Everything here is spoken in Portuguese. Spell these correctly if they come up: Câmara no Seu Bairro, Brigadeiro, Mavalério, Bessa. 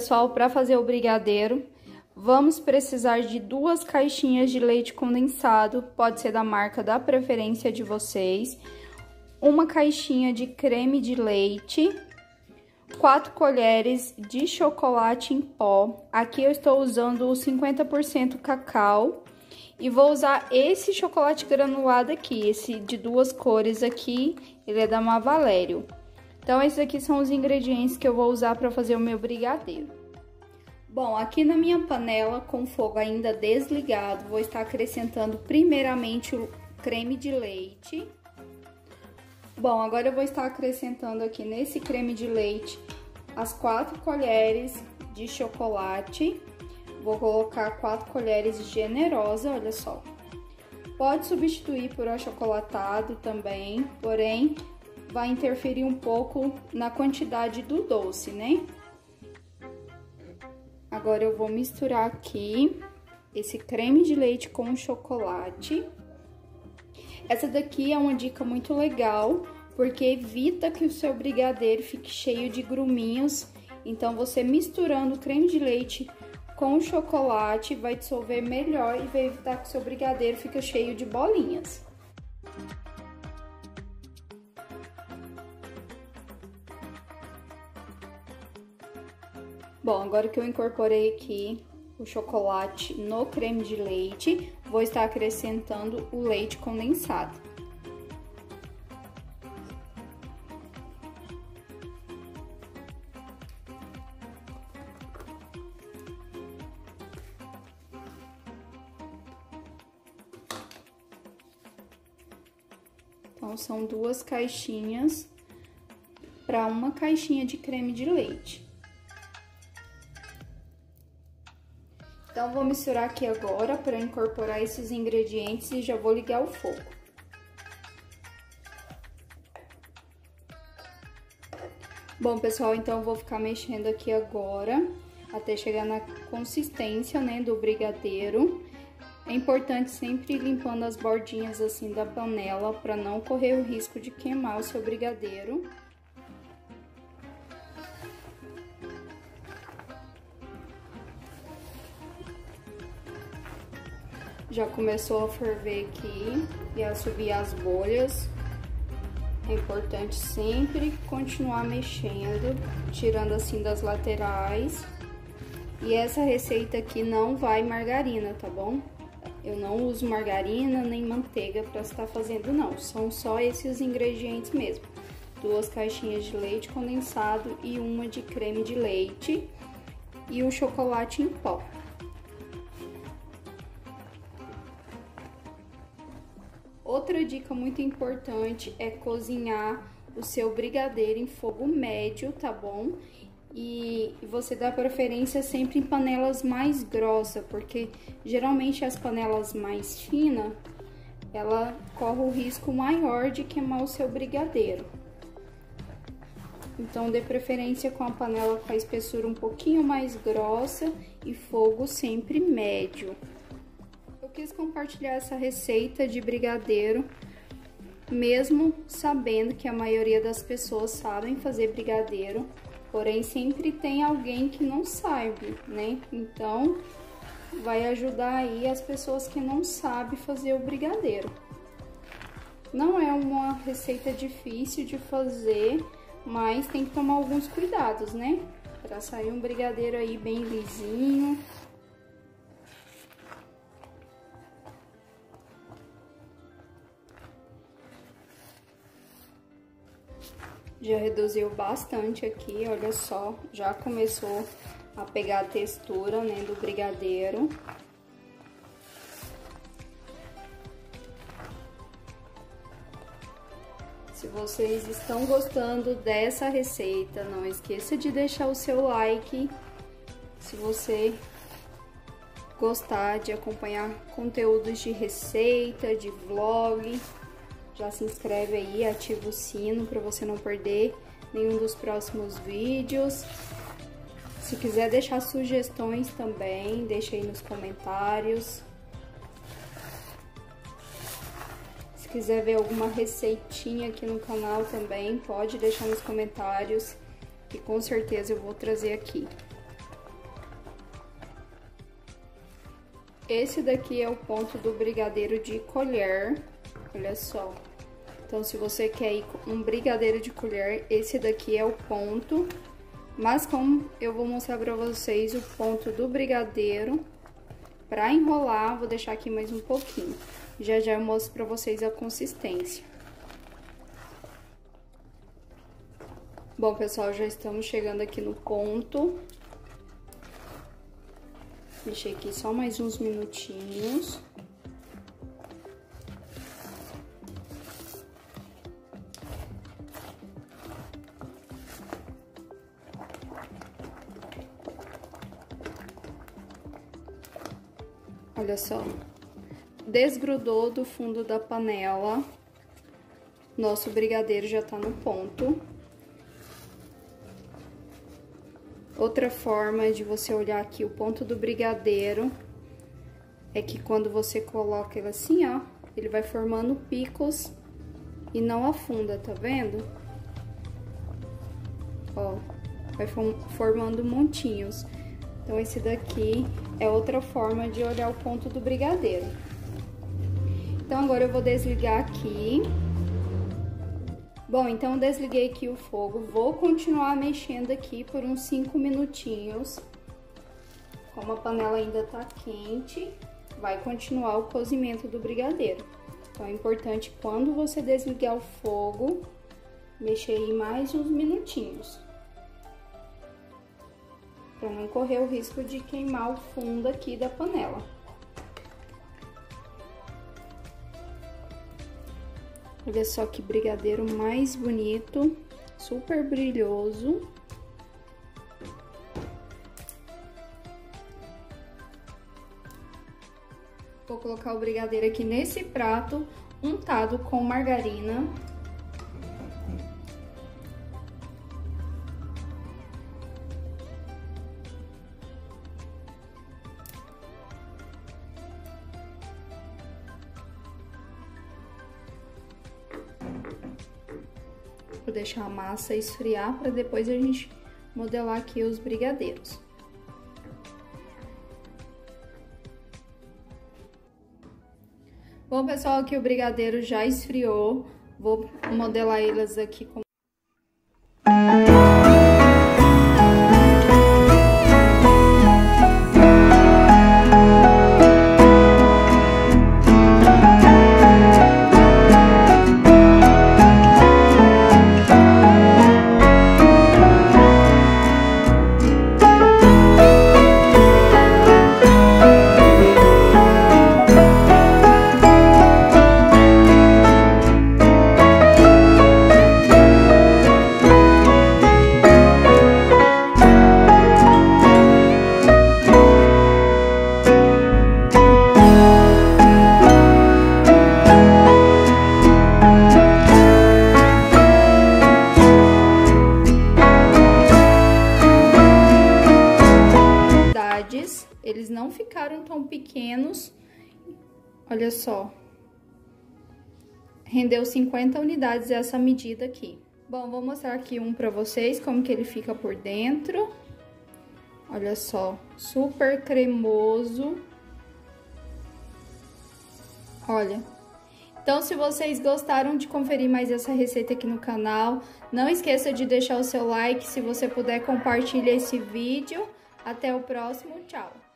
pessoal, para fazer o brigadeiro, vamos precisar de 2 caixinhas de leite condensado, pode ser da marca da preferência de vocês, 1 caixinha de creme de leite, 4 colheres de chocolate em pó. Aqui eu estou usando o 50% cacau e vou usar esse chocolate granulado aqui, esse de 2 cores aqui, ele é da Mavalério. Então, esses aqui são os ingredientes que eu vou usar para fazer o meu brigadeiro. Bom, aqui na minha panela, com o fogo ainda desligado, vou estar acrescentando primeiramente o creme de leite. Bom, agora eu vou estar acrescentando aqui nesse creme de leite as 4 colheres de chocolate. Vou colocar 4 colheres generosa, olha só. Pode substituir por achocolatado também, porém vai interferir um pouco na quantidade do doce, né? Agora eu vou misturar aqui esse creme de leite com o chocolate. Essa daqui é uma dica muito legal, porque evita que o seu brigadeiro fique cheio de gruminhos. Então, você misturando o creme de leite com o chocolate vai dissolver melhor e vai evitar que o seu brigadeiro fique cheio de bolinhas. Bom, agora que eu incorporei aqui o chocolate no creme de leite, vou estar acrescentando o leite condensado. Então, são 2 caixinhas para 1 caixinha de creme de leite. Então, vou misturar aqui agora para incorporar esses ingredientes e já vou ligar o fogo. Bom, pessoal, então vou ficar mexendo aqui agora até chegar na consistência, né, do brigadeiro. É importante sempre ir limpando as bordinhas assim da panela para não correr o risco de queimar o seu brigadeiro. Já começou a ferver aqui e a subir as bolhas. É importante sempre continuar mexendo, tirando assim das laterais. E essa receita aqui não vai margarina, tá bom? Eu não uso margarina nem manteiga para estar fazendo, não. São só esses ingredientes mesmo. 2 caixinhas de leite condensado e 1 de creme de leite e o chocolate em pó. Outra dica muito importante é cozinhar o seu brigadeiro em fogo médio, tá bom? E você dá preferência sempre em panelas mais grossas, porque geralmente as panelas mais finas, ela corre o risco maior de queimar o seu brigadeiro. Então, dê preferência com a panela com a espessura um pouquinho mais grossa e fogo sempre médio. Eu quis compartilhar essa receita de brigadeiro, mesmo sabendo que a maioria das pessoas sabem fazer brigadeiro, porém sempre tem alguém que não sabe, né? Então, vai ajudar aí as pessoas que não sabem fazer o brigadeiro. Não é uma receita difícil de fazer, mas tem que tomar alguns cuidados, né? Para sair um brigadeiro aí bem lisinho. Já reduziu bastante aqui, olha só, já começou a pegar a textura, né, do brigadeiro. Se vocês estão gostando dessa receita, não esqueça de deixar o seu like. Se você gostar de acompanhar conteúdos de receita, de vlog, já se inscreve aí, ativa o sino para você não perder nenhum dos próximos vídeos. Se quiser deixar sugestões também, deixa aí nos comentários. Se quiser ver alguma receitinha aqui no canal também, pode deixar nos comentários, que com certeza eu vou trazer aqui. Esse daqui é o ponto do brigadeiro de colher, olha só. Então, se você quer ir com um brigadeiro de colher, esse daqui é o ponto. Mas como eu vou mostrar pra vocês o ponto do brigadeiro, pra enrolar, vou deixar aqui mais um pouquinho. Já já eu mostro pra vocês a consistência. Bom, pessoal, já estamos chegando aqui no ponto. Deixei aqui só mais uns minutinhos. Olha só, desgrudou do fundo da panela, nosso brigadeiro já tá no ponto. Outra forma de você olhar aqui o ponto do brigadeiro é que quando você coloca ele assim, ó, ele vai formando picos e não afunda, tá vendo? Ó, vai formando montinhos. Então, esse daqui é outra forma de olhar o ponto do brigadeiro. Então, agora eu vou desligar aqui. Bom, então, desliguei aqui o fogo. Vou continuar mexendo aqui por uns 5 minutinhos. Como a panela ainda tá quente, vai continuar o cozimento do brigadeiro. Então, é importante, quando você desligar o fogo, mexer aí mais uns minutinhos, para não correr o risco de queimar o fundo aqui da panela. Olha só que brigadeiro mais bonito, super brilhoso. Vou colocar o brigadeiro aqui nesse prato, untado com margarina. Vou deixar a massa esfriar para depois a gente modelar aqui os brigadeiros. Bom, pessoal, aqui o brigadeiro já esfriou. Vou modelar eles aqui com... Eles não ficaram tão pequenos, olha só, rendeu 50 unidades essa medida aqui. Bom, vou mostrar aqui um pra vocês, como que ele fica por dentro. Olha só, super cremoso. Olha, então se vocês gostaram de conferir mais essa receita aqui no canal, não esqueça de deixar o seu like, se você puder compartilha esse vídeo. Até o próximo, tchau!